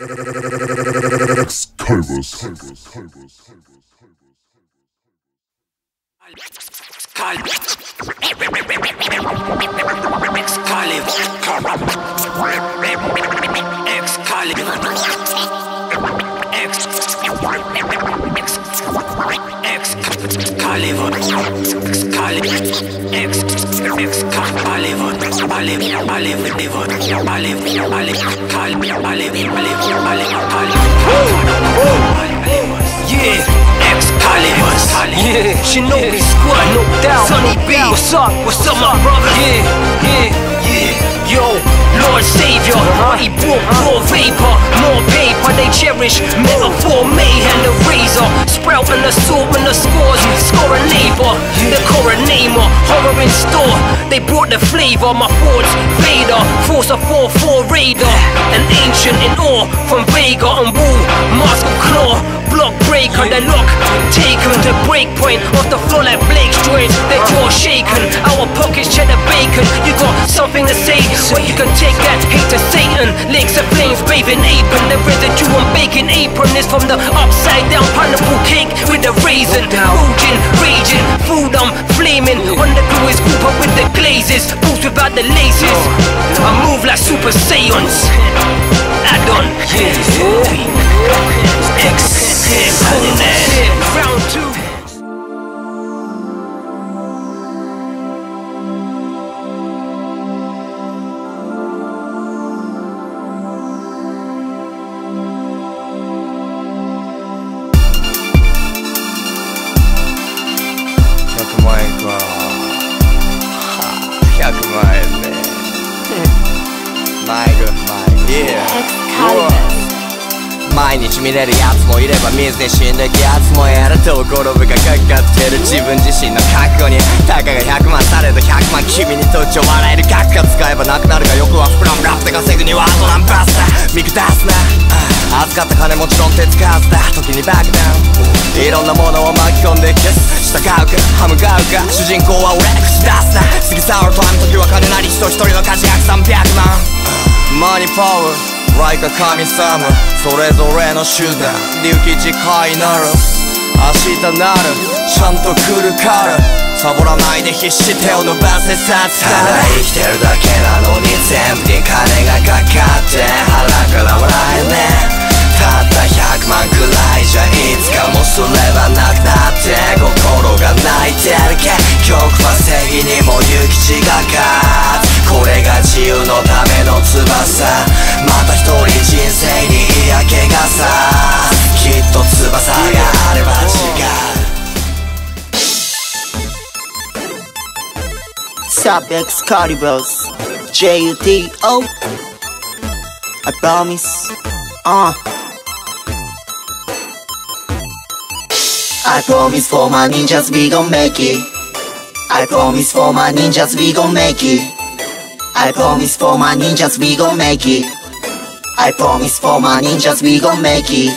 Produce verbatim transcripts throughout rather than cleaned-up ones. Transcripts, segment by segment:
X-Colbus. Yeah, Shinobi Squad, no doubt, Sonny B. What's up, what's up, my brother? Yeah, yeah, yeah. Yo, Lord Savior, mighty book, more vapor, more paper. They cherish metaphor, mayhem, the razor, sprouting the sword when the scores, scoring labor. The coronator, horror in store. They brought the flavor, my Ford's Vader, force a four four radar, an ancient in awe from Vega and Woo, mask of claw. Block breaker, they lock, taken to break point off the floor like Blake's joints. They're all shaken, our pockets cheddar bacon. You got something to say, well you can take that hate to Satan. Lakes of flames bathing apron, the residue on bacon apron is from the upside down pineapple cake with the raisin. Raging, raging, food I'm flaming. On the glue is group up with the glazes, boots without the laces. I move like Super Saiyans. Add on, yeah. X. Round two.毎日見れるやつもいれば水に死んでくやつもいると転ぶがかかってる自分自身の覚悟にたかがひゃくまんされどひゃくまん君にとっちゃ笑える額が使えばなくなるが欲は膨らむラップで稼ぐにはドランバスだ見下すな預かった金もちろん手つかずだ時にバックダウンいろんなものを巻き込んでキス従うか歯向かうか主人公は俺口出すな過ぎ去るとあの時は金なり人一人の価値約さんびゃくまんマニパワーLike a 神様それぞれの手段流吉海なる明日なるちゃんと来るからサボらないで必死手を伸ばせさつただ生きてるだけなのに全部に金がかかって腹から笑えねたったひゃくまんくらいじゃいつかもすればなくなって心が泣いてるけ曲は正義にも行き違かこれが自由のための翼また一人人生に嫌気がさきっと翼があれば違うSup X-Calibus J U T O I promise uh. I promise for my ninjas we gon' make it I promise for my ninjas we gon' make it I promise for my ninjas we gon' make it I promise for my ninjas we gon' make it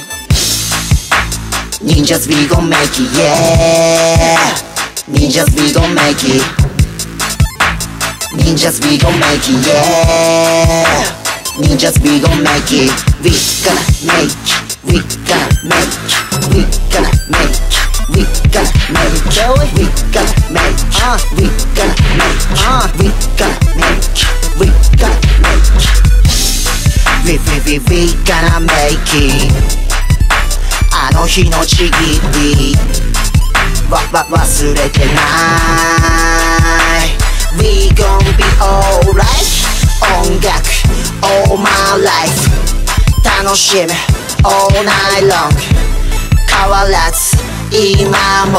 Ninjas we gon' make it, yeah Ninjas we gon' make it Ninjas we gon' make it, yeah Ninjas we gon' make it We gonna make it, we gonna make it We gonna make it, we gonna make it We gonna make it, we gonna make it We gonna make it We gonna make it We, we, we, we gonna make it あの日のちぎりわ、わ、忘れてない We gon' be alright 音楽 all my life 楽しむ all night long 変わらず今も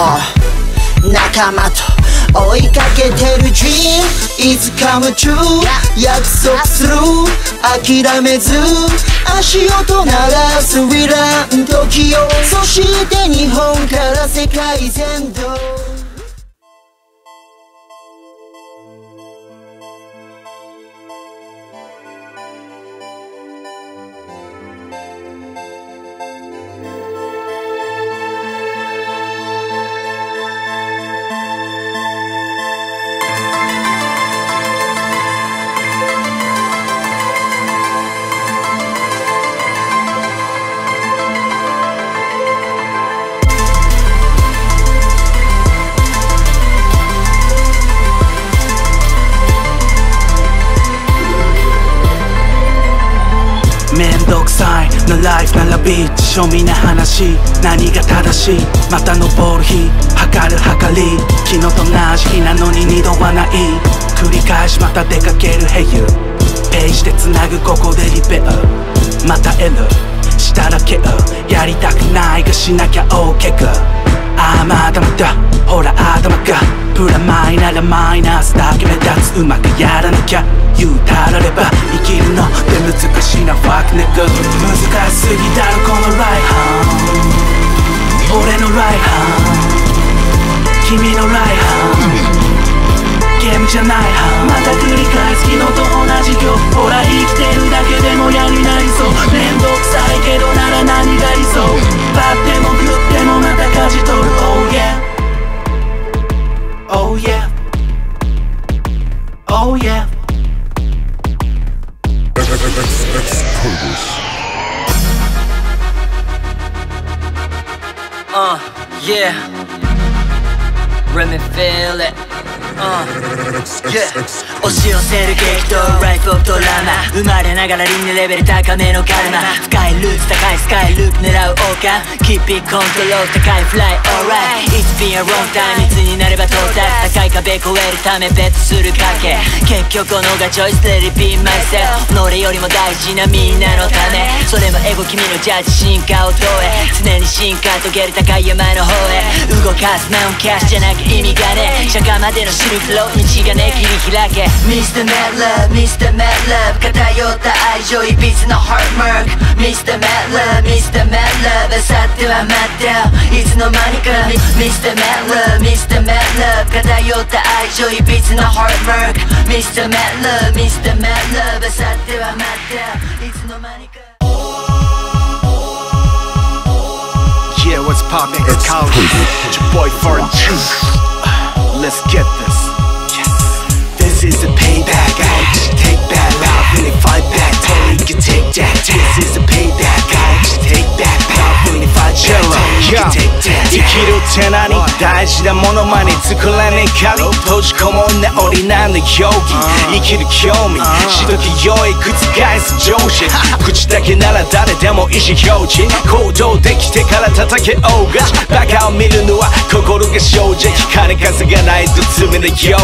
仲間と追いかけてる Dream is come true 約束する諦めず足音鳴らす We run 時をそして日本から世界全土ろくさいのライフ並び辞書みな話、何が正しいまた登る日測る測り、昨日と同じ日なのに二度はない、繰り返しまた出かけるヘユページでつなぐ、ここでリペアまた得るしたらける、やりたくないがしなきゃ OK か、ああまだまだほら頭がプラマイならマイナスだけ目立つ、うまくやらなきゃ言うたられば生きるのって難しいなファクネグ、難しすぎだろこのライハン、俺のライハン君のライハン、ゲームじゃないまた繰り返す昨日と同じ今日、ほら生きてるだけでもやになりそう、めんどくさいけどなら何が理想、バッてもグッてもまた舵取る Oh yeah Oh yeah Oh yeah Uh yeah Let me feel it Uh, yeah. 押し寄せる激動ライフオブドラマ、生まれながら輪廻レベル高めのカルマ、深いルーツ高いスカイループ狙う王冠、キーピーコントロール高いフライオーライ、It's been a long time いつになれば到達、高い壁越えるため別する賭け、結局このがチョイス Let it be myself、 俺よりも大事なみんなのため、それもエゴ君のジャッジ進化を問え、常に進化とゲル高い山の方へ動かす、マウンキャッシュじゃなきゃ意味がねえ、釈迦までの進化道がね切り開け ミスター MadLove Mr. MadLove 偏った愛情いびつのハートマーク ミスター MadLove Mr. MadLove あさっては待ってよいつの間にか ミスター MadLove Mr. MadLove 偏った愛情いびつのハートマーク ミスター MadLove Mr. MadLove あさっては待ってよいつの間にか Yeah what's poppin' X-Colbus It's your boy Fart Let's get this This is a payback I just take that Not really fight back Totally can take that This is a payback I just take that Not really fight back Totally can take that 生きるって何大事なものまで作らねえ仮閉じこもんな俺なんの容疑生きる興味しどきよい覆す常識口だけなら誰でも意思表示行動できてから叩けおうがバカを見るのは心が正直金稼がないと罪の容疑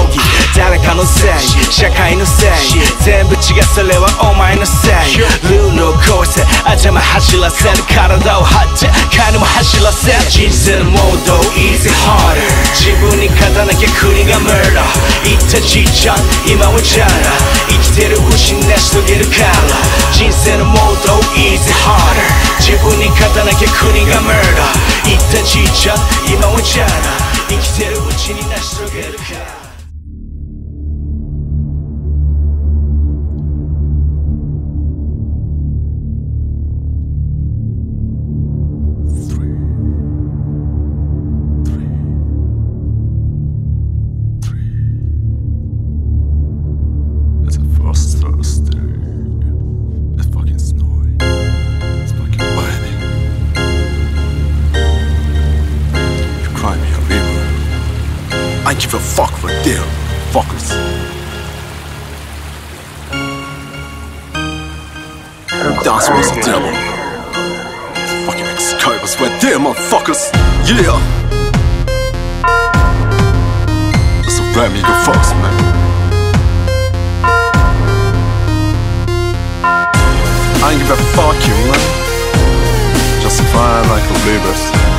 誰かのせい社会のせい全部違うそれはお前のせいルールを越せ頭走らせる体を張って金も走らせる人生のモードを Easy harder 自分に勝たなきゃ国がムーダー言ったじいちゃん今はジャラ生きてる失い成し遂げるから人生のモードを Easy harder 自分に勝たなきゃ国がムーダー言ったじいちゃん今はジャラ生きてるうちに成し遂げるからI give a fuck for them fuckers. Dance with the devil. Fucking X-Colbus with them motherfuckers. Yeah. That's a brand new fox, man. I give a fuck you, man. Just fly like a river.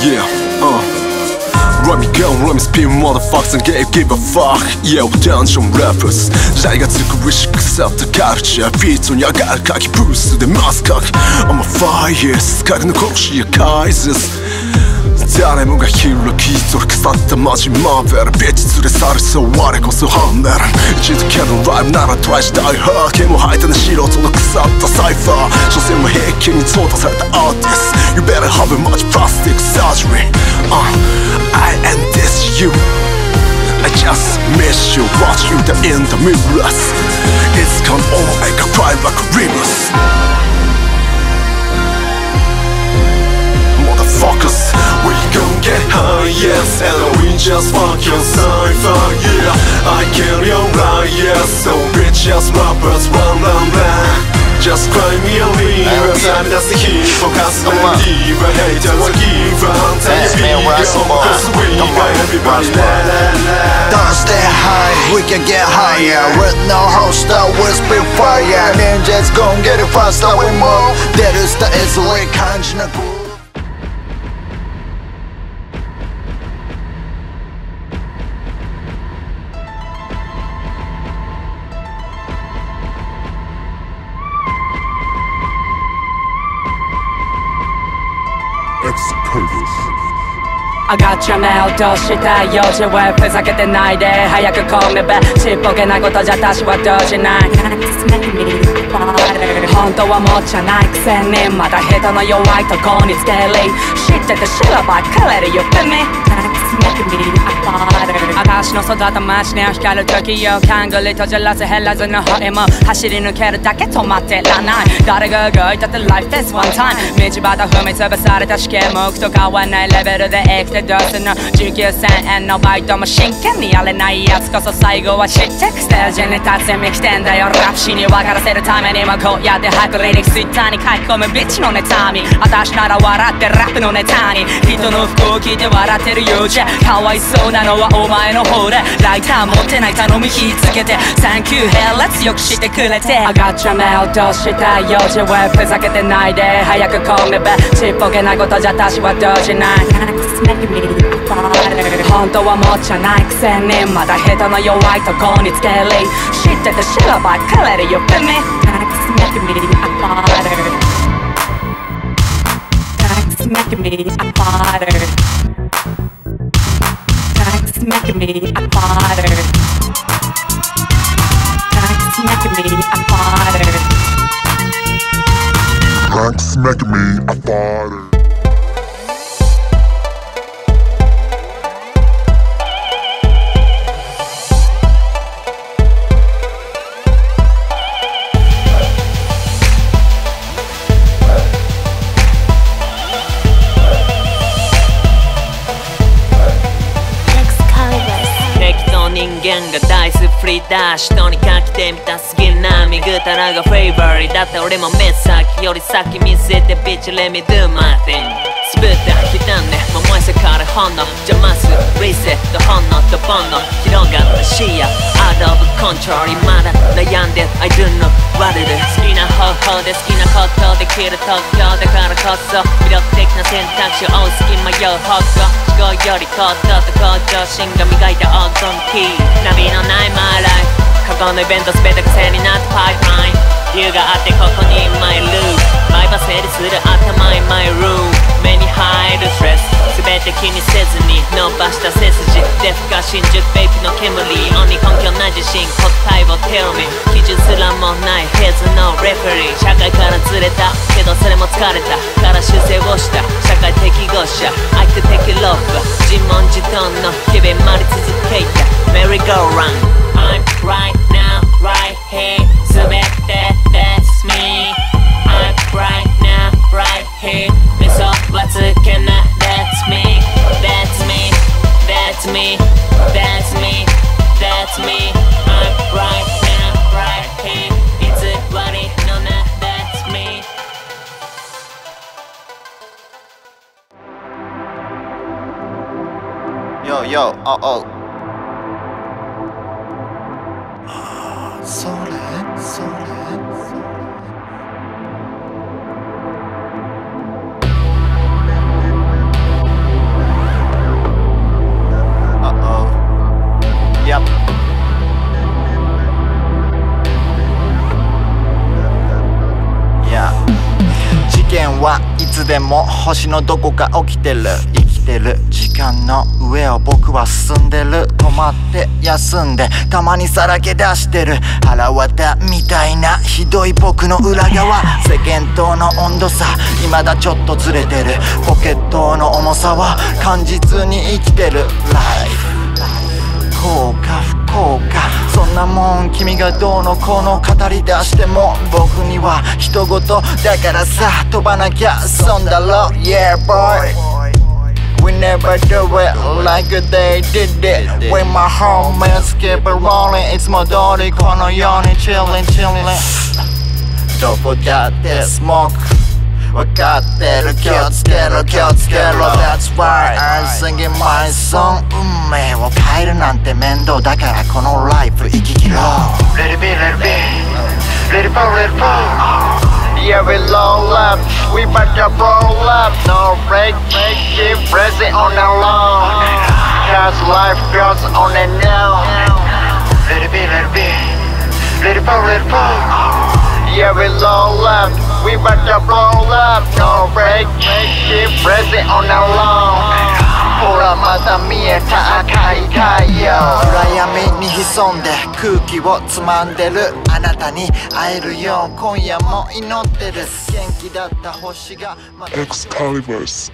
Yeah, uh Let me go, let me spin motherfuckers and give, give a fuck Yo, dungeon rappers 時代が作るし腐ったカルチャービートに上がる書きブースでマスカキ I'm a fire 深く残しや解説誰もが開き取る腐ったマジマーベルビッチ連れ去るそう我こそハンメル一度蹴るライブならトライしたいハーケも吐いたね素人の腐ったサイファー所詮も平均に淘汰されたアーティスト You better have a much plastic surgery、uh, I am this you I just miss you Watch you down in the mirrors It's gone all I can cry like a rivers yes, and we just fucking sci-fi, yeah. I kill your right, yes, so bitch ass rappers, run, run, run. Just cry me a river, time that's the heat, focus on my diva, haters are giver, take me on, cause we got everybody, la, la, la. Don't stay high, we can get higher, with no holster, we'll spit fire, ninjas gon' get it faster, we move, that is the easily感じなgroove. I got your mail, どうしたい用事ウェブふざけてないで早くcall me back。ちっぽけなことじゃ私はどうしない。本当はもっちゃないくせにまだ下手の弱いとこにつけり知ってて知らば枯れるよ私の育った街に光る時よカングリとじゃらず減らずの吠えも走り抜けるだけ止まってらない誰が動いたって Life this one time 道端踏み潰された試験目と変わないレベルで生きてどうすんの時給せんえんのバイトも真剣にやれないやつこそ最後は知ってくステージに立つ見きてんだよラッシーに分からせるためにもこうやってハクリリックツイッターに書き込むビッチの妬み私なら笑ってラップのネタに人の服を着て笑ってるようじゃかわいそうなのはお前の方だライター持ってない頼み火つけてサンキューヘラ強くしてくれてI got your mail どうしたい用事ウェブふざけてないで早くcall me back ちっぽけなことじゃ私はどうしない本当はもっちゃないくせにまだ下手の弱いとこにつけり知ってて知らば枯れるよベミ Smack me, I bought her Smack me, I bought her Smack me, I bought her. Smack me, I bought her. Smack me, I bought her.「人に書きてみたすぎるなみぐたらがフェイバリー」「だって俺も目先より先見せてビッチ Let me do my thing」「すぶったひだね桃色から本能」「邪魔すリセット本能と煩悩」「広がった視野 Out of control」「まだ悩んで I do know what it is」「好きな方法で好きなことできる東京だからこそ」「魅力的な選択肢を隙間よ方向」思考より行動と向上心が磨いた黄金キーナビのないマイライフ過去のイベント全て癖になったパイプライン理由があってここにマイルーム毎晩整理する頭にマイルーム目に入るストレス全て気にせずに伸ばした背筋デフか新宿ベイプの煙鬼根拠ない自信答えを Tell me 基準すらもない Heads no referee 社会からずれたけどそれも疲れたから修正をした社会適合者相手的ロープ自問自答の日々回り続けた Merry go round I'm right now right here 全て That's me I'm right now right here 目そばつけない That's me That's me That's me That's me That's me I'm right now right here いつ割りのな That's me Yo yo oh oh ああそれそれそれああやっいや事件はいつでも星のどこか起きてる生きてる時間の上を僕は進んでる止まって休んでたまにさらけ出してる腹渡みたいなひどい僕の裏側世間との温度差未だちょっとずれてるポケットの重さは感じずに生きてるライフこうか不幸かそんなもん君がどうのこうの語り出しても僕には人事だからさ飛ばなきゃ損だろ Yeah boy we never do it like they did it. With my homies keep it rolling,いつも通りこのように chillin' chillin'。 どこだってスモークわかってる、気をつけろ気をつけろ。 That's why I'm singing my song。 運命を変えるなんて面倒だから、このライフ生き切ろう。 Let it be, let it be, let it go, let it go。 Yeah, we roll up, we about to roll up. No break, keep pressing on the lawn, cause life goes on and on. Let it be, let it be, let it go, let it go. Yeah, we roll up, we about to roll up. No break, keep pressing on the lawn. ほらまだ見えた赤い太陽、暗闇に潜んで空気をつまんでる。あなたに会えるよう今夜も祈ってる。元気だった星がまた エックスカリバース